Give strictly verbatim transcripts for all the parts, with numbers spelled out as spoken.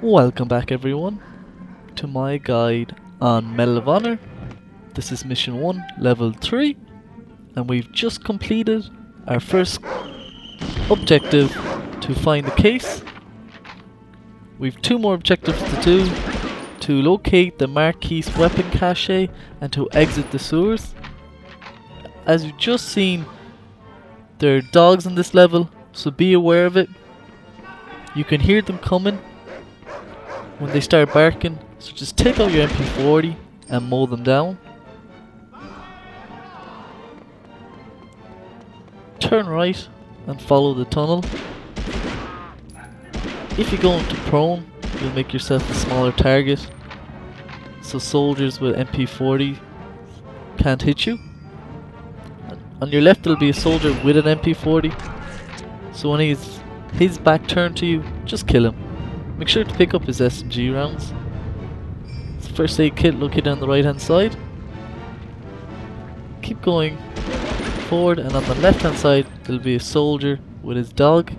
Welcome back everyone to my guide on Medal of Honor. This is mission one, level three, and we've just completed our first objective to find the case. We've two more objectives to do, to locate the Marquis weapon cache and to exit the sewers. As you've just seen, there are dogs in this level, so be aware of it. You can hear them coming when they start barking, so just take out your M P forty and mow them down. Turn right and follow the tunnel. If you go into prone, you'll make yourself a smaller target, so soldiers with M P forty can't hit you. On your left there'll be a soldier with an M P forty, so when he's his back turned to you, just kill him. Make sure to pick up his S M G rounds. It's the first aid kit located on the right hand side. Keep going forward, and on the left hand side there'll be a soldier with his dog.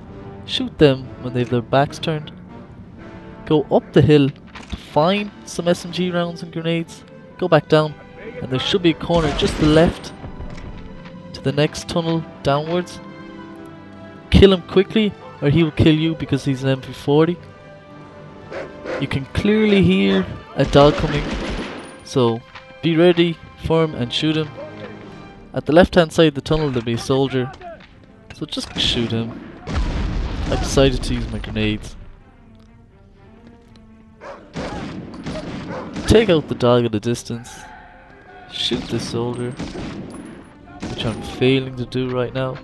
Shoot them when they have their backs turned. Go up the hill to find some S M G rounds and grenades. Go back down, and there should be a corner just to the left, the next tunnel downwards. Kill him quickly or he will kill you because he's an M P forty. You can clearly hear a dog coming, so be ready for him and shoot him. At the left hand side of the tunnel there'll be a soldier, so just shoot him. I decided to use my grenades. Take out the dog at a distance. Shoot this soldier, which I'm failing to do right now.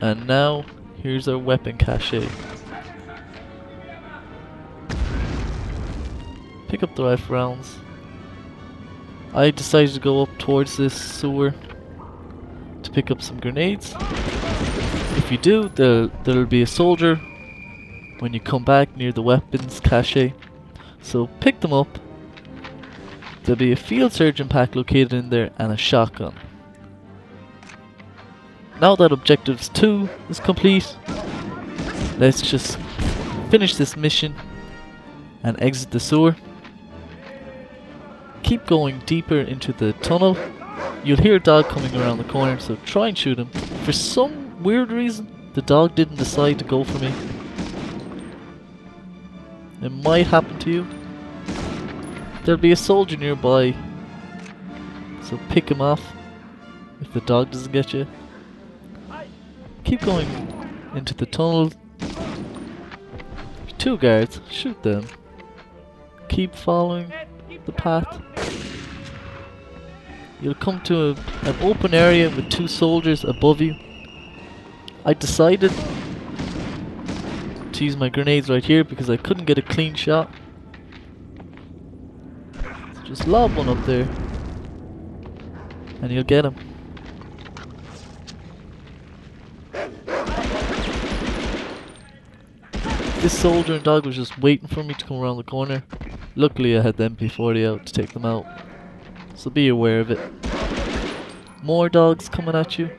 And now, here's our weapon cache. Pick up the rifle rounds. I decided to go up towards this sewer to pick up some grenades. If you do, there, there'll be a soldier when you come back near the weapons cache, so pick them up. There'll be a field surgeon pack located in there and a shotgun. Now that objectives two is complete, let's just finish this mission and exit the sewer. Keep going deeper into the tunnel. You'll hear a dog coming around the corner, so try and shoot him. For some weird reason, the dog didn't decide to go for me. It might happen to you. There'll be a soldier nearby, so pick him off if the dog doesn't get you. Keep going into the tunnel. Two guards, shoot them. Keep following the path. You'll come to a, an open area with two soldiers above you. I decided to use my grenades right here because I couldn't get a clean shot. So just lob one up there and you'll get him. This soldier and dog was just waiting for me to come around the corner. Luckily I had the M P forty out to take them out, so be aware of it. More dogs coming at you.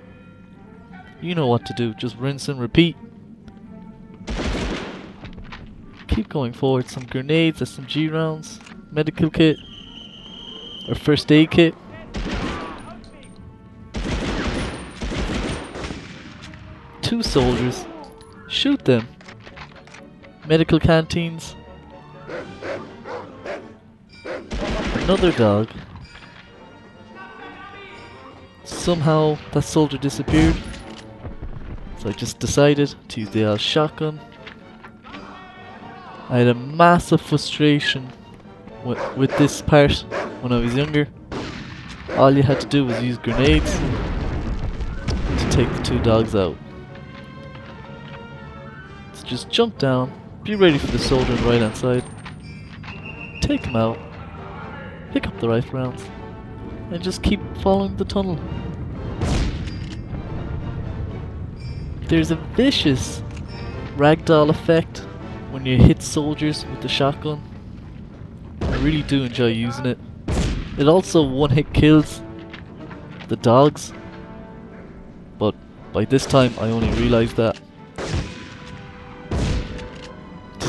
You know what to do, just rinse and repeat. Keep going forward, some grenades, S M G rounds, medical kit, or first aid kit. Two soldiers, shoot them. Medical canteens. Another dog. Somehow that soldier disappeared, so I just decided to use the old shotgun. I had a massive frustration with, with this part when I was younger. All you had to do was use grenades to take the two dogs out. So just jump down. Be ready for the soldier on the right hand side. Take him out. Pick up the rifle rounds. And just keep following the tunnel. There's a vicious ragdoll effect when you hit soldiers with the shotgun. I really do enjoy using it. It also one hit kills the dogs, but by this time I only realized that.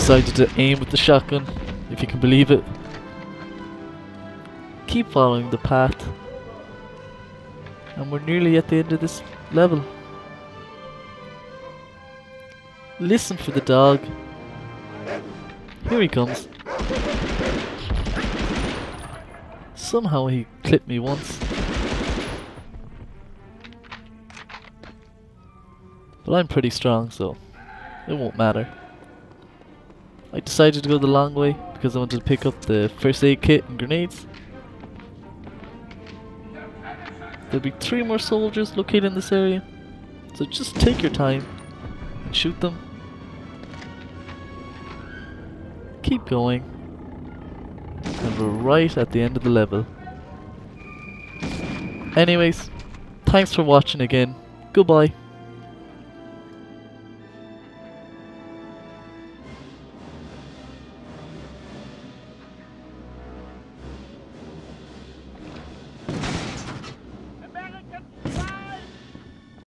decided to aim with the shotgun, if you can believe it. Keep following the path. And we're nearly at the end of this level. Listen for the dog. Here he comes. Somehow he clipped me once. But I'm pretty strong, so it won't matter. I decided to go the long way because I wanted to pick up the first aid kit and grenades. There'll be three more soldiers located in this area, so just take your time and shoot them. Keep going, and we're right at the end of the level. Anyways, thanks for watching again. Goodbye.